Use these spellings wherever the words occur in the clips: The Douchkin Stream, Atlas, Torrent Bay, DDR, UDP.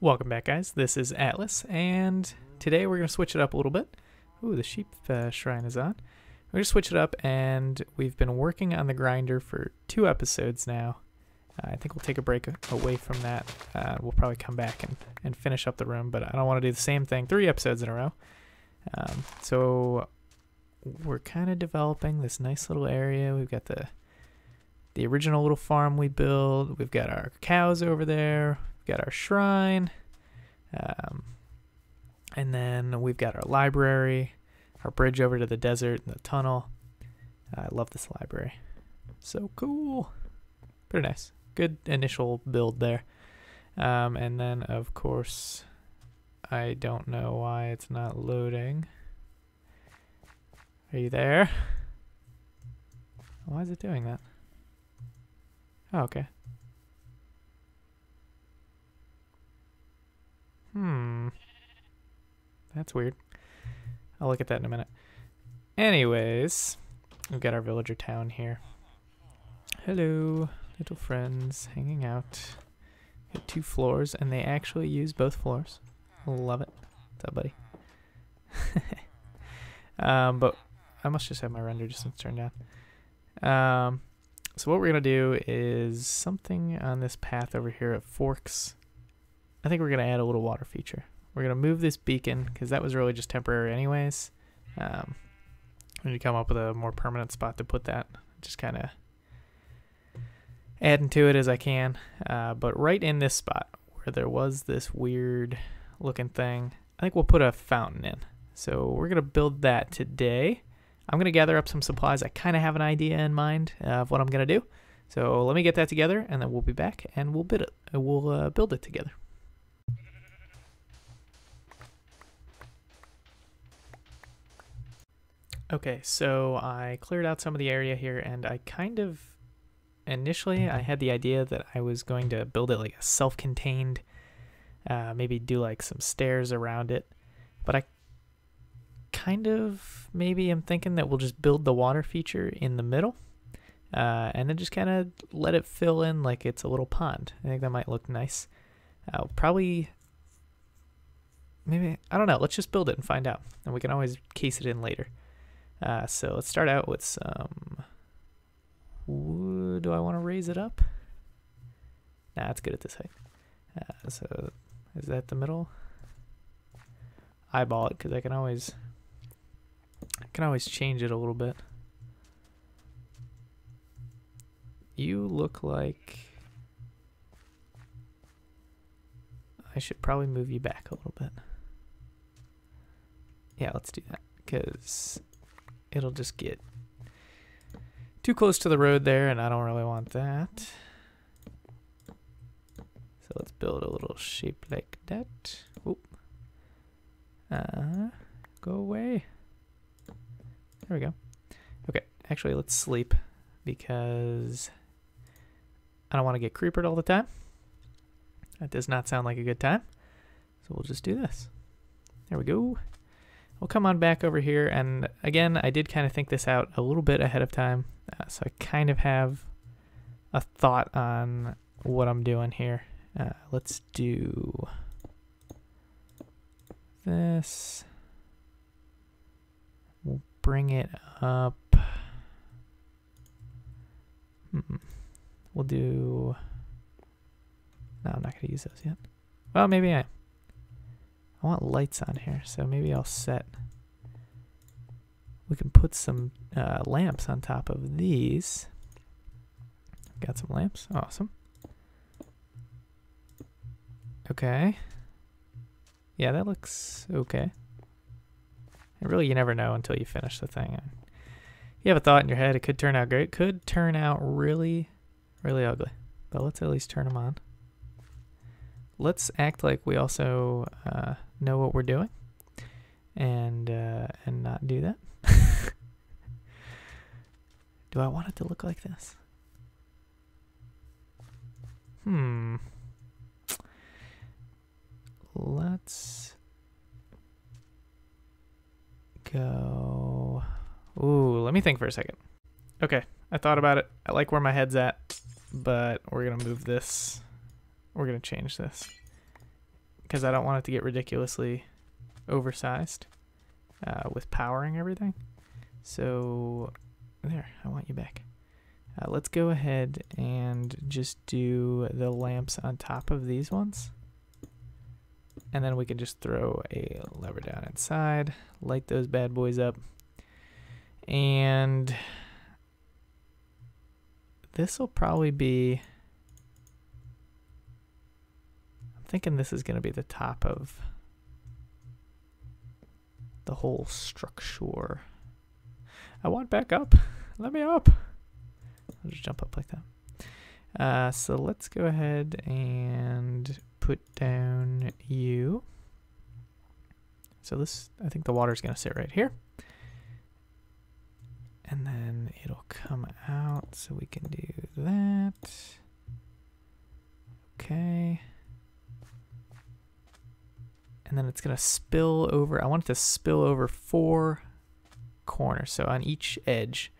Welcome back, guys. This is Atlas, and today we're going to switch it up a little bit. Ooh, the sheep shrine is on. We're going to switch it up, and we've been working on the grinder for 2 episodes now. I think we'll take a break away from that. We'll probably come back and finish up the room, but I don't want to do the same thing 3 episodes in a row. So we're kind of developing this nice little area. We've got the original little farm we built. We've got our cows over there. Got our shrine, and then we've got our library, our bridge over to the desert, and the tunnel. I love this library, so cool, pretty nice, good initial build there. And then of course, I don't know why it's not loading. Are you there? Why is it doing that? Oh, okay. That's weird. I'll look at that in a minute. Anyways, we've got our villager town here. Hello, little friends, hanging out. Got 2 floors, and they actually use both floors. Love it. What's up, buddy? But I must just have my render distance turned down. So what we're going to do is something on this path over here at Forks. I think we're going to add a little water feature. We're going to move this beacon because that was really just temporary anyways. We need to come up with a more permanent spot to put that. Just kind of adding to it as I can. But right in this spot where there was this weird looking thing, I think we'll put a fountain in. So we're going to build that today. I'm going to gather up some supplies. I kind of have an idea in mind of what I'm going to do. So let me get that together and then we'll be back and we'll build it together. Okay, so I cleared out some of the area here, and I kind of, initially, I had the idea that I was going to build it like a self-contained, maybe do like some stairs around it, but I kind of, maybe I'm thinking that we'll just build the water feature in the middle, and then just kind of let it fill in like it's a little pond. I think that might look nice. Probably, maybe, I don't know, let's just build it and find out, and we can always case it in later. So let's start out with some wood. Do I want to raise it up? Nah, it's good at this height. So is that the middle? Eyeball it, because I can always change it a little bit. You look like I should probably move you back a little bit. Yeah, let's do that, because it'll just get too close to the road there, and I don't really want that. So let's build a little shape like that. Oop. Go away. There we go. Okay, actually, let's sleep, because I don't want to get creepered all the time. That does not sound like a good time. So we'll just do this. There we go. We'll come on back over here, and again, I did kind of think this out a little bit ahead of time, so I kind of have a thought on what I'm doing here. Let's do this. We'll bring it up. We'll do... No, I'm not going to use those yet. Well, maybe I want lights on here, so maybe I'll set... We can put some lamps on top of these. Got some lamps. Awesome. Okay. Yeah, that looks okay. And really, you never know until you finish the thing. You have a thought in your head. It could turn out great. It could turn out really, really ugly. But let's at least turn them on. Let's act like we also know what we're doing, and not do that. Do I want it to look like this? Let's go. Ooh, let me think for a second. Okay, I thought about it. I like where my head's at, but we're gonna move this. We're going to change this. because I don't want it to get ridiculously oversized with powering everything. So there, I want you back. Let's go ahead and just do the lamps on top of these ones. And then we can just throw a lever down inside, light those bad boys up. And this will probably be, I'm thinking this is going to be the top of the whole structure. I want back up. Let me up. I'll just jump up like that. So let's go ahead and put down you. So this, I think the water's going to sit right here. And then it'll come out, so we can do that. Okay. And then it's going to spill over. I want it to spill over 4 corners, so on each edge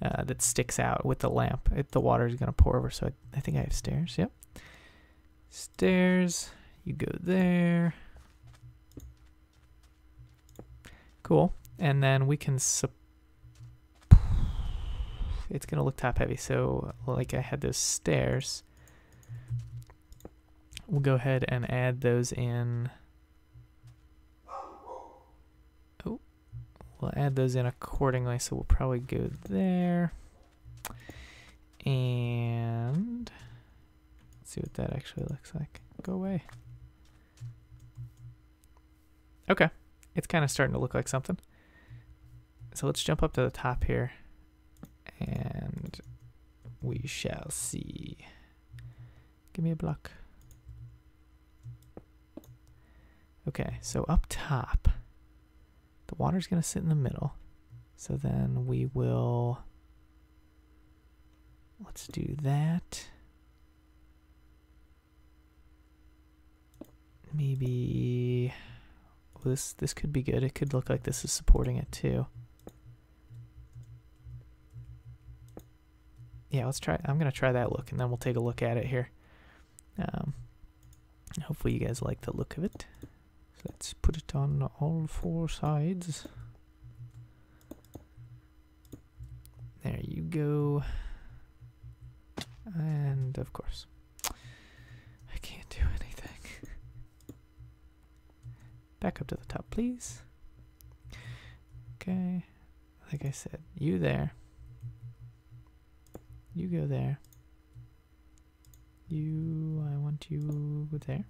that sticks out with the lamp. The water is going to pour over, so I think I have stairs. Yep. Stairs, you go there. Cool. And then we can, it's going to look top heavy. So like I had those stairs, we'll go ahead and add those in. Oh, we'll add those in accordingly. So we'll probably go there, and let's see what that actually looks like. Go away. Okay. It's kind of starting to look like something. So let's jump up to the top here, and we shall see. Give me a block. Okay, so up top, the water's going to sit in the middle. So then we will, let's do that. Maybe, well, this could be good. It could look like this is supporting it too. Yeah, let's try. I'm gonna try that look, and then we'll take a look at it here. Hopefully you guys like the look of it. So let's put it on all 4 sides. There you go. And of course, I can't do anything. Back up to the top, please. Okay, like I said, you there. You go there. You, I want you there.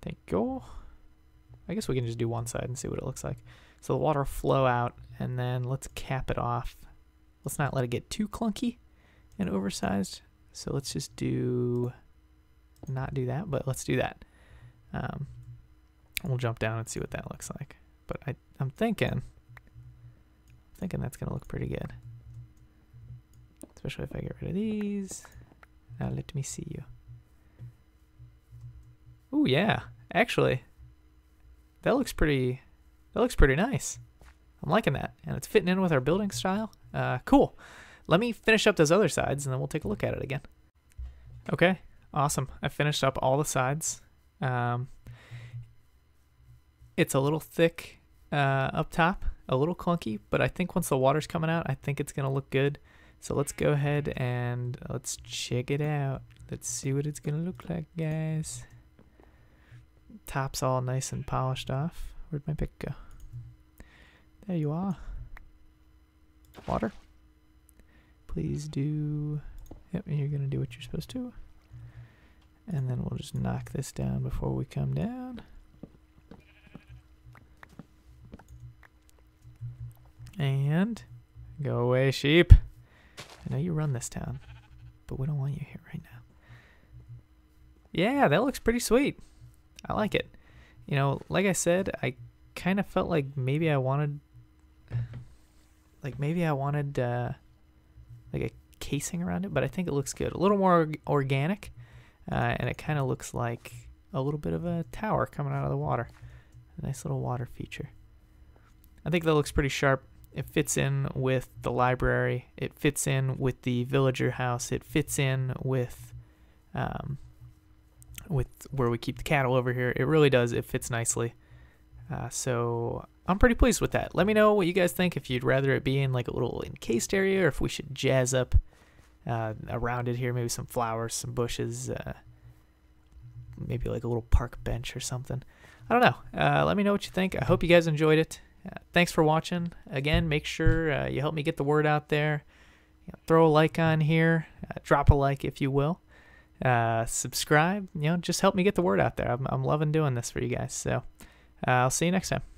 Thank you. I guess we can just do one side and see what it looks like. So the water will flow out, and then let's cap it off. Let's not let it get too clunky and oversized. So let's just do, not do that, but let's do that. We'll jump down and see what that looks like. But I'm thinking that's gonna look pretty good. Especially if I get rid of these. Now let me see you. Oh yeah, actually, that looks pretty nice. I'm liking that, and it's fitting in with our building style. Cool. Let me finish up those other sides, and then we'll take a look at it again. Okay, awesome. I finished up all the sides. It's a little thick up top, a little clunky, but I think once the water's coming out, I think it's gonna look good. So let's go ahead and let's check it out. Let's see what it's gonna look like, guys. Top's all nice and polished off. Where'd my pick go? There you are. Water. Please do, yep, you're gonna do what you're supposed to. And then we'll just knock this down before we come down. And go away, sheep. I know you run this town, but we don't want you here right now. Yeah, that looks pretty sweet. I like it. You know, like I said, I kind of felt like maybe I wanted, like a casing around it, but I think it looks good. A little more organic, and it kind of looks like a little bit of a tower coming out of the water. A nice little water feature. I think that looks pretty sharp. It fits in with the library. It fits in with the villager house. It fits in with with where we keep the cattle over here. It really does. It fits nicely. So I'm pretty pleased with that. Let me know what you guys think, if you'd rather it be in like a little encased area or if we should jazz up around it here, maybe some flowers, some bushes, maybe like a little park bench or something. I don't know. Let me know what you think. I hope you guys enjoyed it. Thanks for watching. Again, make sure you help me get the word out there. You know, throw a like on here. Drop a like if you will. Subscribe. You know, just help me get the word out there. I'm loving doing this for you guys. So I'll see you next time.